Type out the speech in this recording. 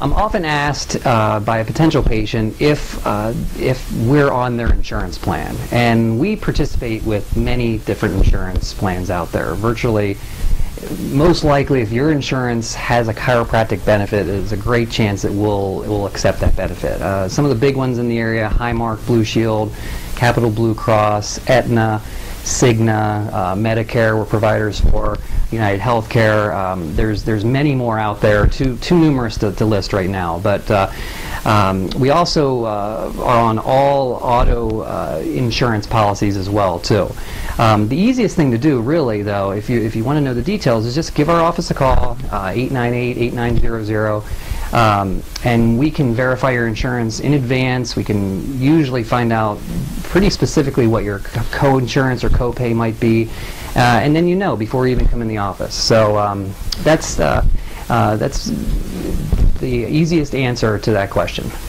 I'm often asked by a potential patient if we're on their insurance plan, and we participate with many different insurance plans out there. Virtually, most likely, if your insurance has a chiropractic benefit, there's a great chance that it will accept that benefit. Some of the big ones in the area: Highmark, Blue Shield, Capital Blue Cross, Aetna, Cigna, Medicare, we're providers for, United Healthcare. There's many more out there, too numerous to list right now. But we also are on all auto insurance policies as well too. The easiest thing to do, really, though, if you want to know the details, is just give our office a call, 898-8900. And we can verify your insurance in advance. We can usually find out pretty specifically what your co-insurance or co-pay might be, and then you know before you even come in the office. So that's the easiest answer to that question.